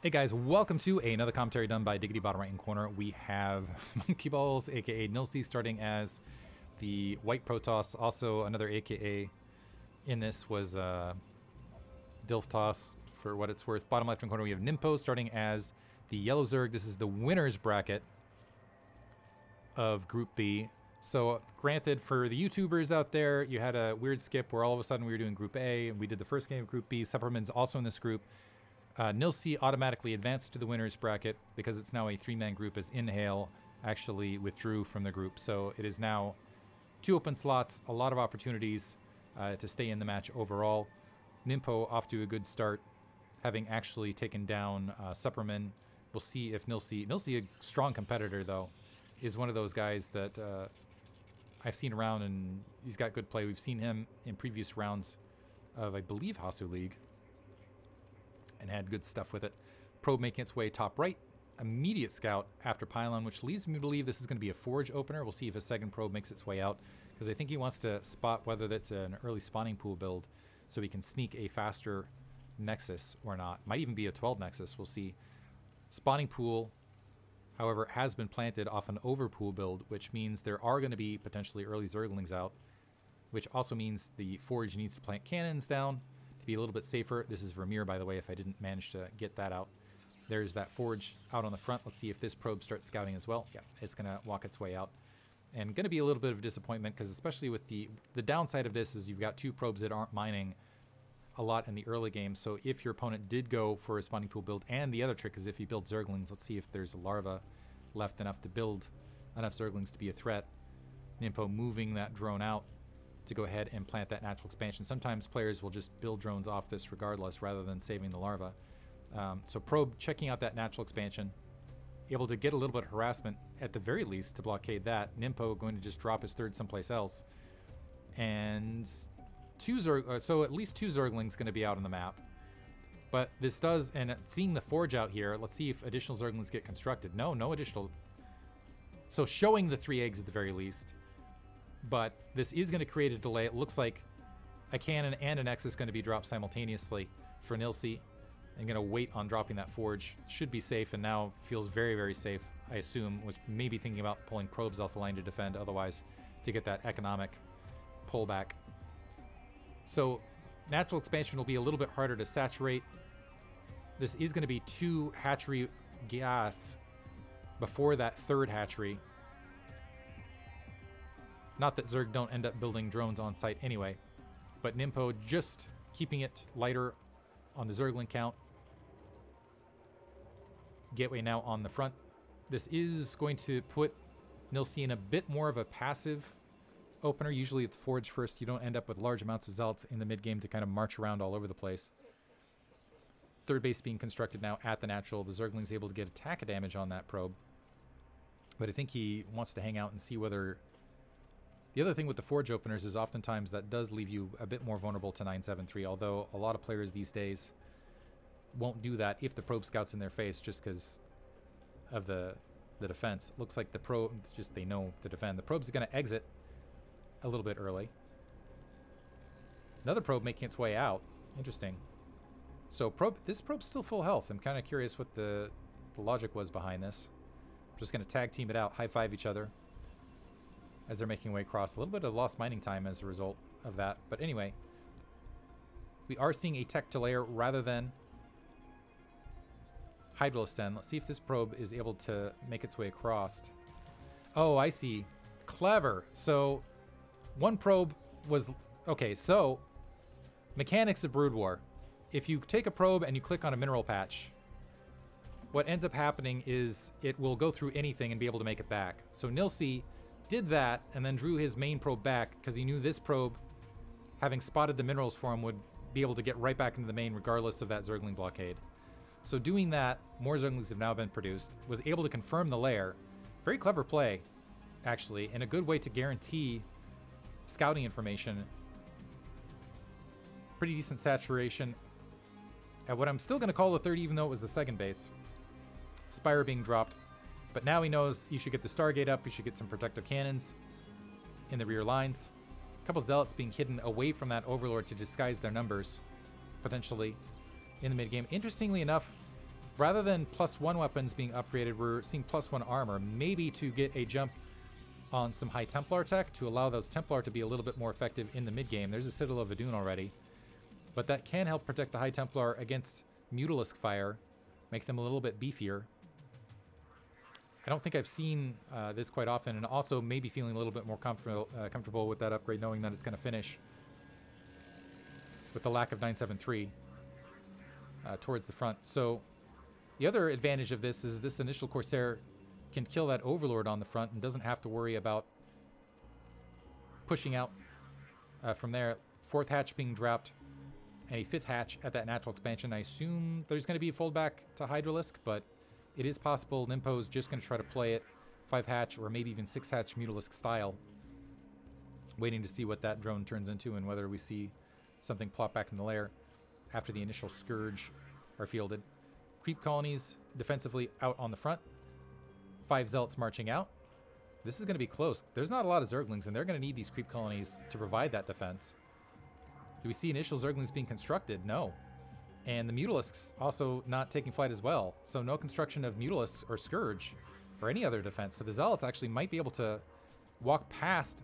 Hey guys, welcome to another commentary done by Diggity. Bottom right hand corner, we have Monkey Balls, aka Nilsi, starting as the white Protoss. Also, another aka in this was Dilf Toss, for what it's worth. Bottom left hand corner, we have Ninpo, starting as the yellow Zerg. This is the winner's bracket of Group B. So, granted, for the YouTubers out there, you had a weird skip where all of a sudden we were doing Group A, and we did the first game of Group B. Supperman's also in this group. Nilsi automatically advanced to the winner's bracket because it's now a three-man group, as Inhale actually withdrew from the group. So it is now two open slots, a lot of opportunities to stay in the match overall. Ninpo off to a good start, having actually taken down Supperman. We'll see if Nilsi, a strong competitor though, is one of those guys that I've seen around, and he's got good play. We've seen him in previous rounds of, I believe, Hasu League, and had good stuff with it. Probe making its way top right. Immediate scout after Pylon, which leads me to believe this is going to be a forge opener. We'll see if a second probe makes its way out, because I think he wants to spot whether that's an early spawning pool build so he can sneak a faster Nexus or not. Might even be a 12 Nexus, we'll see. Spawning pool, however, has been planted off an overpool build, which means there are going to be potentially early Zerglings out, which also means the forge needs to plant cannons down. Be a little bit safer. This is Vermeer, by the way, if I didn't manage to get that out. There's that forge out on the front. Let's see if this probe starts scouting as well. Yeah, it's going to walk its way out. And going to be a little bit of a disappointment, because especially with the downside of this is you've got two probes that aren't mining a lot in the early game. So if your opponent did go for a spawning pool build, and the other trick is if you build Zerglings, let's see if there's larva left enough to build enough Zerglings to be a threat. Ninpo moving that drone out to go ahead and plant that natural expansion. Sometimes players will just build drones off this regardless rather than saving the larva. So probe checking out that natural expansion, able to get a little bit of harassment at the very least to blockade that. Ninpo going to just drop his third someplace else. And so at least two Zerglings going to be out on the map. But this does, and seeing the forge out here, let's see if additional Zerglings get constructed. No additional. So showing the three eggs at the very least. But this is going to create a delay. It looks like a cannon and an X is going to be dropped simultaneously for Nilsi. I'm going to wait on dropping that forge. Should be safe, and now feels very, very safe, I assume. Was maybe thinking about pulling probes off the line to defend, otherwise to get that economic pullback. So natural expansion will be a little bit harder to saturate. This is going to be two hatchery gas before that third hatchery. Not that Zerg don't end up building drones on site anyway, but Ninpo just keeping it lighter on the Zergling count. Gateway now on the front. This is going to put Nilsi in a bit more of a passive opener. Usually at the forge first, you don't end up with large amounts of zealots in the mid-game to kind of march around all over the place. Third base being constructed now at the natural. The Zergling's able to get attack damage on that probe, but I think he wants to hang out and see whether... The other thing with the forge openers is oftentimes that does leave you a bit more vulnerable to 973, although a lot of players these days won't do that if the probe scout's in their face just because of the defense. Looks like the probe, just they know to defend. The probe's going to exit a little bit early. Another probe making its way out. Interesting. So this probe's still full health. I'm kind of curious what the logic was behind this. I'm just going to tag team it out, high five each other as they're making way across. A little bit of lost mining time as a result of that. But anyway, we are seeing a tech to layer rather than Hydralisk. Let's see if this probe is able to make its way across. Oh, I see. Clever. So one probe was... Okay, so mechanics of Brood War. If you take a probe and you click on a mineral patch, what ends up happening is it will go through anything and be able to make it back. So Nilsi did that and then drew his main probe back because he knew this probe, having spotted the minerals for him, would be able to get right back into the main regardless of that Zergling blockade. So doing that, more Zerglings have now been produced, was able to confirm the lair. Very clever play, actually, and a good way to guarantee scouting information. Pretty decent saturation at what I'm still going to call the third, even though it was the second base. Spire being dropped. But now he knows you should get the Stargate up, you should get some protective cannons in the rear lines. A couple Zealots being hidden away from that Overlord to disguise their numbers, potentially, in the mid-game. Interestingly enough, rather than +1 weapons being upgraded, we're seeing +1 armor, maybe to get a jump on some high Templar tech to allow those Templar to be a little bit more effective in the mid game. There's a Citadel of Adun already, but that can help protect the high Templar against Mutalisk fire, make them a little bit beefier. I don't think I've seen this quite often, and also maybe feeling a little bit more comfortable with that upgrade, knowing that it's going to finish with the lack of 973 towards the front. So the other advantage of this is this initial Corsair can kill that Overlord on the front and doesn't have to worry about pushing out from there. Fourth hatch being dropped, and a fifth hatch at that natural expansion. I assume there's going to be a foldback to Hydralisk, but it is possible Ninpo's just going to try to play it 5-hatch or maybe even 6-hatch Mutalisk style, waiting to see what that drone turns into and whether we see something plop back in the lair after the initial Scourge are fielded. Creep colonies defensively out on the front. 5 Zealots marching out. This is going to be close. There's not a lot of Zerglings, and they're going to need these creep colonies to provide that defense. Do we see initial Zerglings being constructed? No. And the Mutalisks also not taking flight as well. So no construction of Mutalisks or Scourge or any other defense. So the Zealots actually might be able to walk past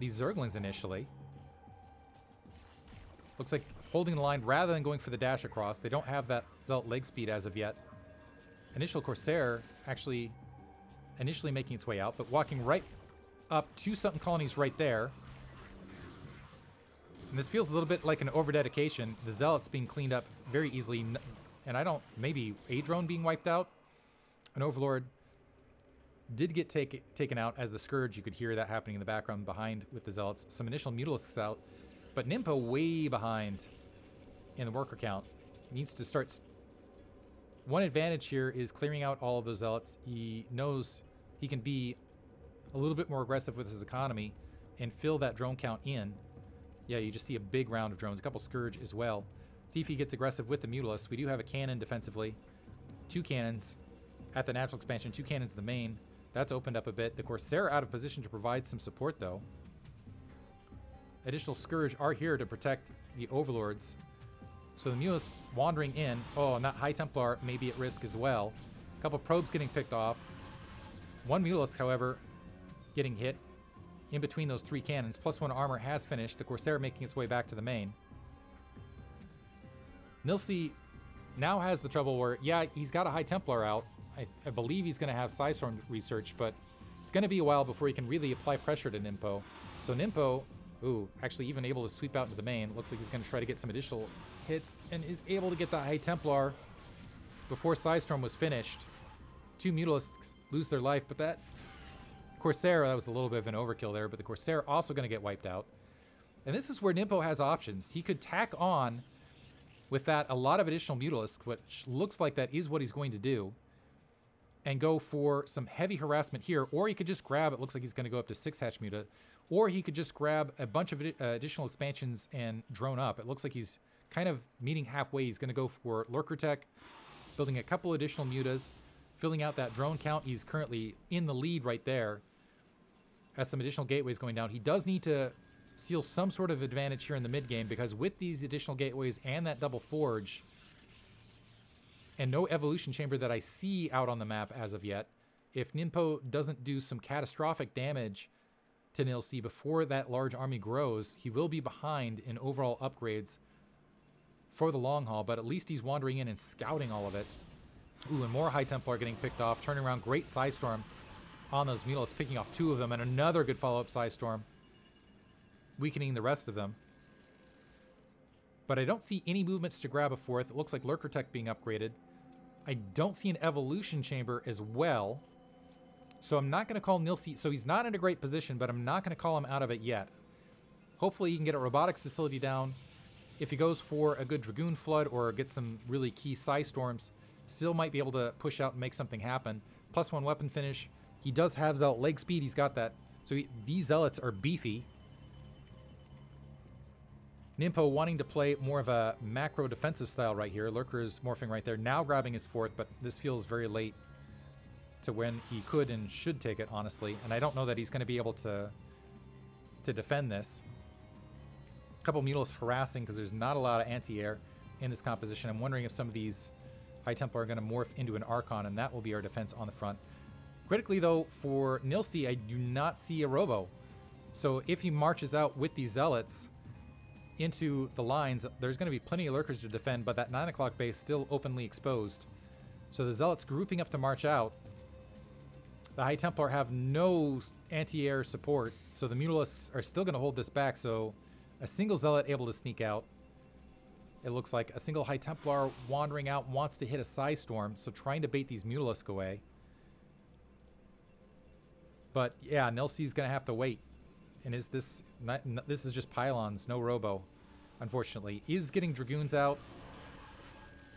these Zerglings initially. Looks like holding the line rather than going for the dash across. They don't have that Zealot leg speed as of yet. Initial Corsair actually initially making its way out, but walking right up to something colonies right there. And this feels a little bit like an over-dedication. The Zealots being cleaned up very easily, and I don't, maybe a drone being wiped out? An Overlord did get taken out as the Scourge. You could hear that happening in the background behind with the Zealots. Some initial Mutalisks out, but Ninpo way behind in the worker count. Needs to start. One advantage here is clearing out all of those Zealots. He knows he can be a little bit more aggressive with his economy and fill that drone count in. Yeah, you just see a big round of drones, a couple Scourge as well. See if he gets aggressive with the Mutalisks. We do have a cannon defensively. 2 cannons at the natural expansion, 2 cannons in the main. That's opened up a bit. The Corsair out of position to provide some support, though. Additional Scourge are here to protect the Overlords. So the Mutalisks wandering in. Oh, and that High Templar may be at risk as well. A couple probes getting picked off. One Mutalisk, however, getting hit in between those 3 cannons. +1 armor has finished. The Corsair making its way back to the main. Nilsi now has the trouble where, yeah, he's got a High Templar out. I believe he's going to have Psystorm research, but it's going to be a while before he can really apply pressure to Ninpo. So Ninpo, ooh, actually even able to sweep out into the main. Looks like he's going to try to get some additional hits and is able to get the High Templar before Psystorm was finished. 2 Mutalisks lose their life, but that Corsair, that was a little bit of an overkill there, but the Corsair also going to get wiped out. And this is where Ninpo has options. He could tack on with that a lot of additional Mutalisks, which looks like that is what he's going to do, and go for some heavy harassment here, or he could just grab, it looks like he's going to go up to 6-hatch Muta, or he could just grab a bunch of additional expansions and drone up. It looks like he's kind of meeting halfway. He's going to go for Lurker tech, building a couple additional Mutas, filling out that drone count. He's currently in the lead right there as some additional gateways going down. He does need to seal some sort of advantage here in the mid game, because with these additional gateways and that double forge and no evolution chamber that I see out on the map as of yet, if Ninpo doesn't do some catastrophic damage to Nilsi before that large army grows, he will be behind in overall upgrades for the long haul, but at least he's wandering in and scouting all of it. Ooh, and more High Templar getting picked off, turning around. Great Psystorm on those Mutalisks, picking off 2 of them, and another good follow-up Psystorm, weakening the rest of them. But I don't see any movements to grab a 4th. It looks like Lurker Tech being upgraded. I don't see an evolution chamber as well, so I'm not going to call Nilsi. So he's not in a great position, but I'm not going to call him out of it yet. Hopefully he can get a Robotics Facility down. If he goes for a good Dragoon Flood or gets some really key Psystorms, still might be able to push out and make something happen. +1 weapon finish. He does have Zealot leg speed. He's got that. So these Zealots are beefy. Ninpo wanting to play more of a macro defensive style right here. Lurker is morphing right there, now grabbing his 4th, but this feels very late to when he could and should take it, honestly. And I don't know that he's going to be able to defend this. A couple Mutalisks harassing because there's not a lot of anti-air in this composition. I'm wondering if some of these High Templar are going to morph into an Archon, and that will be our defense on the front. Critically, though, for Nilsi, I do not see a Robo. So if he marches out with these Zealots into the lines, there's going to be plenty of Lurkers to defend, but that 9 o'clock base still openly exposed. So the Zealots grouping up to march out. The High Templar have no anti-air support, so the Mutalisks are still going to hold this back, so a single Zealot able to sneak out. It looks like a single High Templar wandering out wants to hit a Psystorm, so trying to bait these Mutalisks away. But yeah, Nilsi's going to have to wait. And is this... this is just Pylons, no Robo, unfortunately. Is getting Dragoons out.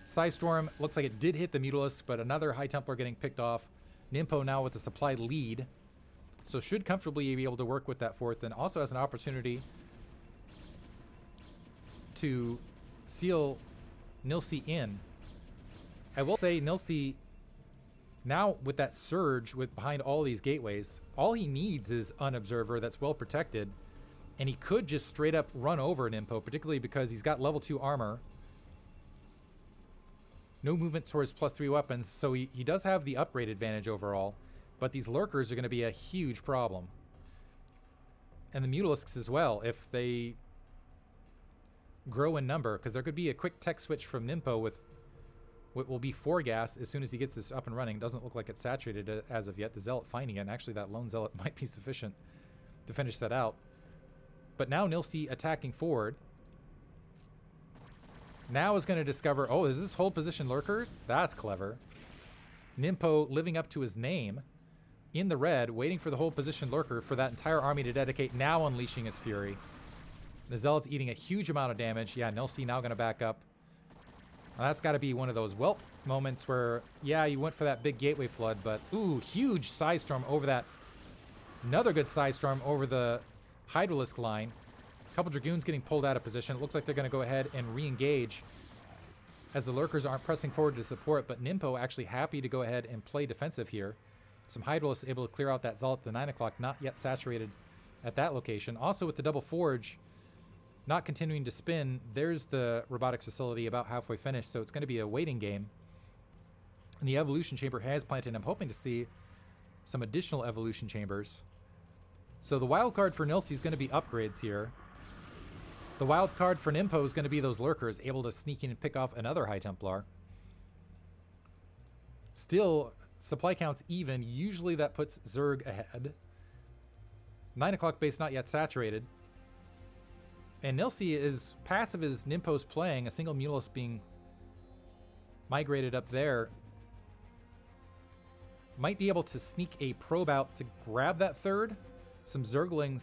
Psystorm looks like it did hit the Mutalisks, but another High Templar getting picked off. Ninpo now with the supply lead, so should comfortably be able to work with that fourth, and also has an opportunity to seal Nilsi in. I will say Nilsi, now with that surge with behind all these gateways, all he needs is an observer that's well protected, and he could just straight up run over Ninpo, particularly because he's got level 2 armor. No movement towards +3 weapons, so he does have the upgrade advantage overall, but these Lurkers are going to be a huge problem. And the Mutalisks as well, if they grow in number, because there could be a quick tech switch from Ninpo with what will be 4 gas as soon as he gets this up and running. Doesn't look like it's saturated as of yet, the Zealot finding it, and actually that lone Zealot might be sufficient to finish that out. But now Nilsi attacking forward. Now is going to discover, oh, is this hold position Lurker? That's clever. Ninpo living up to his name in the red, waiting for the hold position Lurker for that entire army to dedicate, now unleashing its fury. The Zealot's eating a huge amount of damage. Yeah, Nilsi now going to back up. Now that's got to be one of those whelp moments where, yeah, you went for that big gateway flood, but ooh, huge Psystorm over that. Another good Psystorm over the Hydralisk line. Couple Dragoons getting pulled out of position. It looks like they're going to go ahead and re-engage as the Lurkers aren't pressing forward to support, but Ninpo actually happy to go ahead and play defensive here. Some Hydralisks able to clear out that Zealot at the 9 o'clock, not yet saturated at that location. Also with the double forge not continuing to spin, there's the robotics facility about halfway finished, so it's going to be a waiting game. And the evolution chamber has planted. I'm hoping to see some additional evolution chambers. So the wild card for Nilsi is going to be upgrades here. The wild card for Ninpo is going to be those Lurkers able to sneak in and pick off another High Templar. Still, supply count's even. Usually that puts Zerg ahead. 9 o'clock base not yet saturated. And Nilsi is passive as Ninpo's playing. A single Mutalisk being migrated up there. Might be able to sneak a probe out to grab that third. Some Zerglings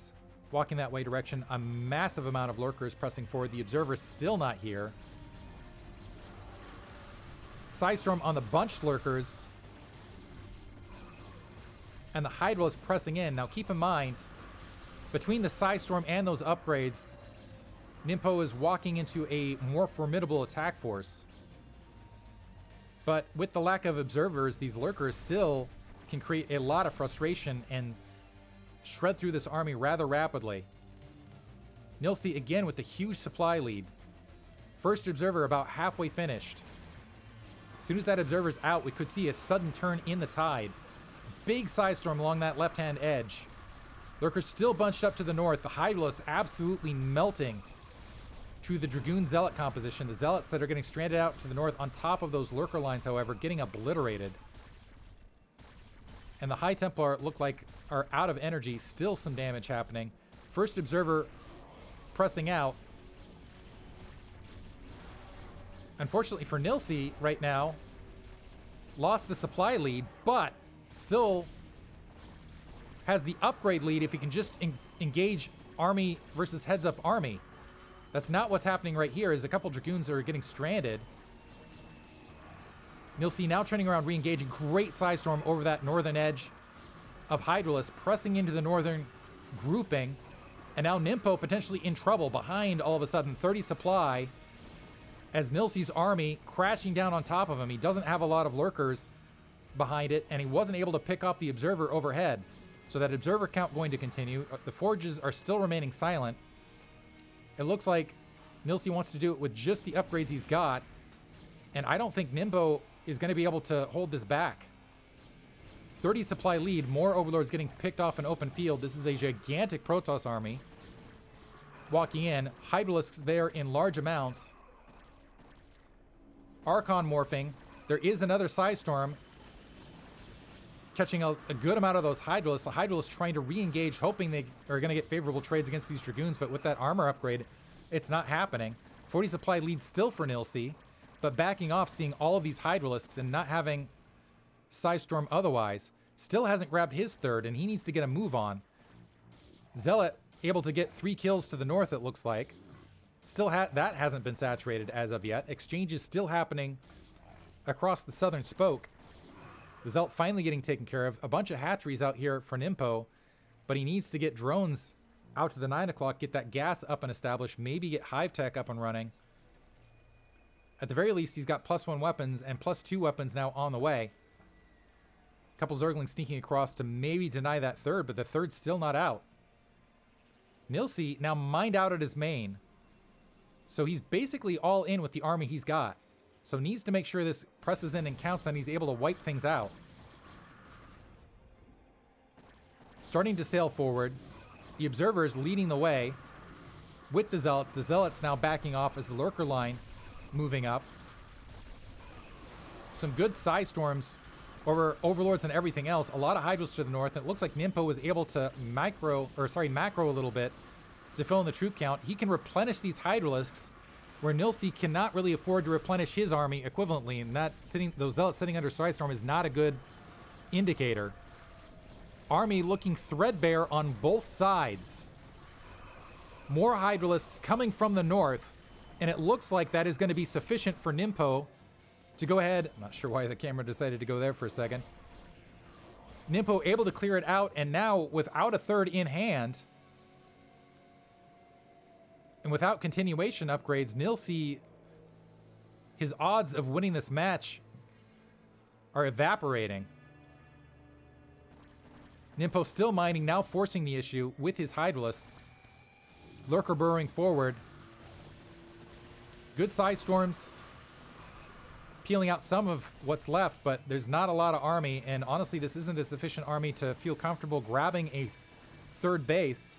walking that way direction, a massive amount of Lurkers pressing forward. The Observer's still not here. Psystorm on the bunched Lurkers. And the Hydralisk pressing in. Now keep in mind, between the Psystorm and those upgrades, Ninpo is walking into a more formidable attack force. But with the lack of Observers, these Lurkers still can create a lot of frustration and shred through this army rather rapidly. Nilsi again with the huge supply lead. First observer about halfway finished. As soon as that observer's out, we could see a sudden turn in the tide. Big Psystorm along that left-hand edge. Lurker's still bunched up to the north. The Hydralisk absolutely melting to the Dragoon Zealot composition. The Zealots that are getting stranded out to the north on top of those Lurker lines, however, getting obliterated. And the High Templar look like are out of energy. Still some damage happening. First Observer pressing out. Unfortunately for Nilsi right now, lost the supply lead, but still has the upgrade lead if he can just engage army versus heads up army. That's not what's happening right here, is a couple Dragoons are getting stranded. Nilsi now turning around, re-engaging. Great Psystorm over that northern edge of Hydralisk, pressing into the northern grouping. And now Ninpo potentially in trouble behind all of a sudden. 30 supply as Nilsi's army crashing down on top of him. He doesn't have a lot of Lurkers behind it, and he wasn't able to pick off the Observer overhead. So that Observer count going to continue. The Forges are still remaining silent. It looks like Nilsi wants to do it with just the upgrades he's got. And I don't think Ninpo is going to be able to hold this back. 30 supply lead, more overlords getting picked off in open field. This is a gigantic Protoss army walking in. Hydralisks there in large amounts. Archon morphing. There is another Psystorm catching a good amount of those Hydralisks. The Hydralisks trying to re-engage, hoping they are going to get favorable trades against these Dragoons, but with that armor upgrade, it's not happening. 40 supply lead still for Nilsi, but backing off, seeing all of these Hydralisks and not having Psystorm otherwise. Still hasn't grabbed his third, and he needs to get a move on. Zealot able to get 3 kills to the north, it looks like. Still that hasn't been saturated as of yet. Exchanges still happening across the southern spoke. The Zealot finally getting taken care of. A bunch of hatcheries out here for Ninpo, but he needs to get drones out to the 9 o'clock, get that gas up and established, maybe get Hive Tech up and running. At the very least, he's got +1 weapons and +2 weapons now on the way. A couple Zerglings sneaking across to maybe deny that third, but the third's still not out. Nilsi now mined out at his main. So he's basically all in with the army he's got. So needs to make sure this presses in and counts, then he's able to wipe things out. Starting to sail forward. The Observer is leading the way with the Zealots. The Zealots now backing off as the Lurker line moving up. Some good Psystorms over Overlords and everything else. A lot of Hydras to the north. It looks like Ninpo was able to macro a little bit to fill in the troop count. He can replenish these Hydralisks where Nilsi cannot really afford to replenish his army equivalently, and that those Zealots sitting under Psystorm is not a good indicator. Army looking threadbare on both sides. More Hydralisks coming from the north, and it looks like that is going to be sufficient for Ninpo to go ahead. I'm not sure why the camera decided to go there for a second. Ninpo able to clear it out, and now without a third in hand, and without continuation upgrades, Nilsi, his odds of winning this match are evaporating. Ninpo still mining, now forcing the issue with his Hydralisks. Lurker burrowing forward. Good Psystorms peeling out some of what's left, but there's not a lot of army, and honestly, this isn't a sufficient army to feel comfortable grabbing a third base.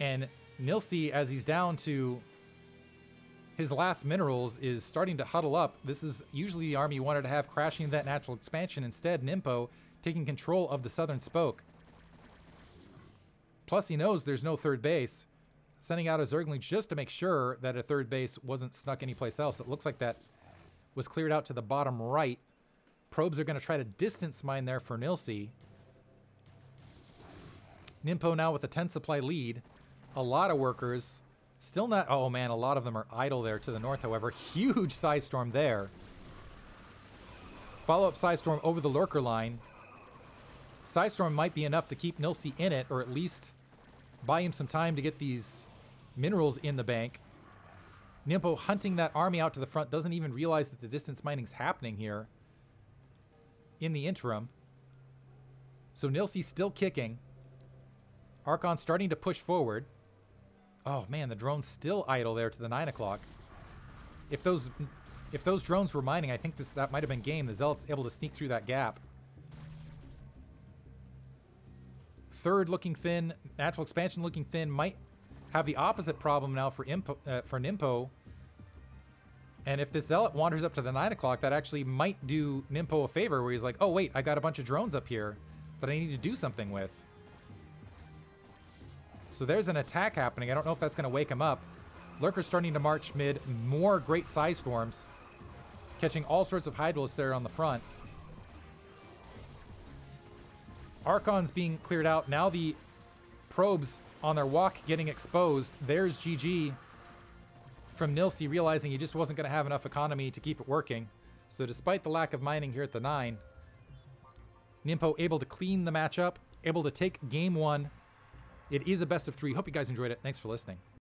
And Nilsi, as he's down to his last minerals, is starting to huddle up. This is usually the army you wanted to have crashing that natural expansion. Instead, Ninpo taking control of the southern spoke. Plus, he knows there's no third base, sending out a Zergling just to make sure that a third base wasn't snuck anyplace else. It looks like that was cleared out to the bottom right. Probes are going to try to distance mine there for Nilsi. Ninpo now with a 10 supply lead. A lot of workers. Still not... Oh, man, a lot of them are idle there to the north, however. Huge Psystorm there. Follow-up Psystorm over the Lurker line. Psystorm might be enough to keep Nilsi in it, or at least buy him some time to get these minerals in the bank. Ninpo hunting that army out to the front, doesn't even realize that the distance mining's happening here in the interim. So Nilsi still kicking. Archon starting to push forward. Oh man, the drone's still idle there to the 9 o'clock. If those drones were mining, I think that might have been game. The Zealot's able to sneak through that gap. Third looking thin, natural expansion looking thin, might have the opposite problem now for Ninpo. And if this Zealot wanders up to the 9 o'clock, that actually might do Ninpo a favor, where he's like, oh wait, I got a bunch of drones up here that I need to do something with. So there's an attack happening. I don't know if that's going to wake him up. Lurker's starting to march mid. More great Psystorms, catching all sorts of Hydralisks there on the front. Archon's being cleared out. Now the probes on their walk getting exposed. There's GG from Nilsi, realizing he just wasn't going to have enough economy to keep it working. So despite the lack of mining here at the 9, Ninpo able to clean the match up, able to take game 1. It is a best of 3. Hope you guys enjoyed it. Thanks for listening.